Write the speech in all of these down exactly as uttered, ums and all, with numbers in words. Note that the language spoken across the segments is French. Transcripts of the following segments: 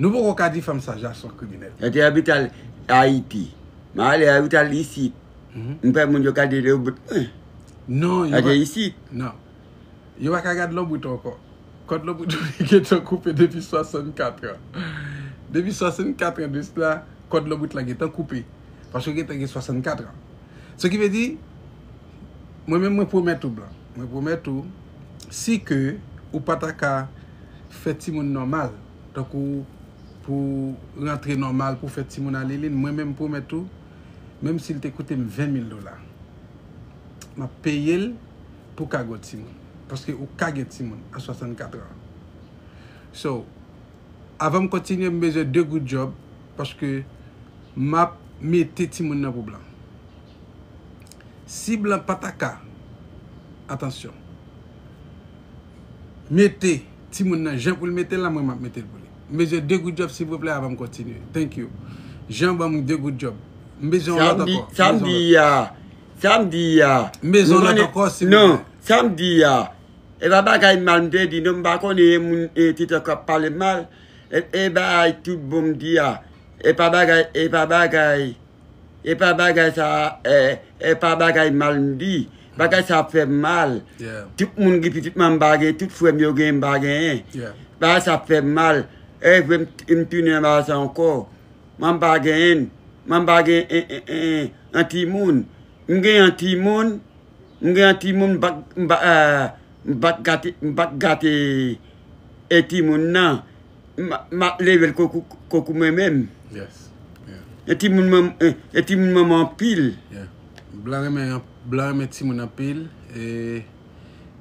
Nous pouvons pas dire femme ça, j'ai son criminel. Et tu habites à Haïti. Mais allez, habite à ici. Nous pouvons nous regarder le bout. Non, il est ici. Non. Il ne va pas regarder le bout encore. Quand le bout est coupé depuis soixante-quatre ans. Depuis soixante-quatre ans de cela, quand le bout est coupé. Parce que il a soixante-quatre ans. Ce qui veut dire, moi-même, je promets tout blanc. Je promets tout. Si que, ou pas ta fait petit monde normal, donc pour rentrer normal, pour faire petit monde à l'île, moi-même, je promets tout. Même s'il t'écoute vingt mille dollars, je paye pour cago petit monde. Parce que, ou cago petit monde à soixante-quatre ans. So, avant de continuer, je me fais deux good jobs parce que je mets petit monde dans le blanc. Si blanc pataka, attention. Mettez, si vous le mettez là, moi je mettez le poulet. Mais j'ai deux good jobs s'il vous plaît avant de continuer. Thank you. J'ai deux good jobs. Maison d'accord. Samedi, samedi, maison d'accord s'il vous plaît. Non, samedi, et va pas qu'il m'a dit non, pas qu'on est tout à parler mal. Et bah tout bon dia. Et pas bagaille, et pas bagaille. Et pas bagaille ça, et pas bagaille mal dit. Bagay ça fait mal. Yeah. Tout le monde qui petit man bagay, tout frère yo gen bagay. Bah ça fait mal. Et je me tourner là ça encore. Man bagay, man bagay anti moun. M'gen anti moun, m'gen anti moun bak bak gâté, bak gâté et ti moun nan. Ma level kokou kokou même. Yes. Et ti moun et ti moun maman pile. Yeah. Blanc remet blanc remet ti moun en pile et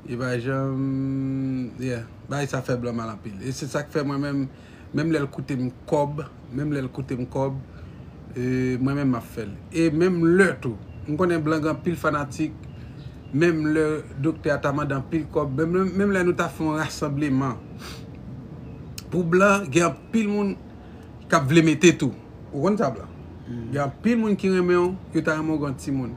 il va jamais yeah bah ça fait blanc mal en pile et c'est ça que fait moi même même les coûter me cob même les coûter me cob moi même m'a fait et même le tout on connaît blanc en pile fanatique même le docteur Atama dans pile cob même même là nous t'a fait un rassemblement pour blanc il y a pile monde qui veut mettre tout on connaît ça blanc il y a pile monde qui remet que t'as un grand petit monde.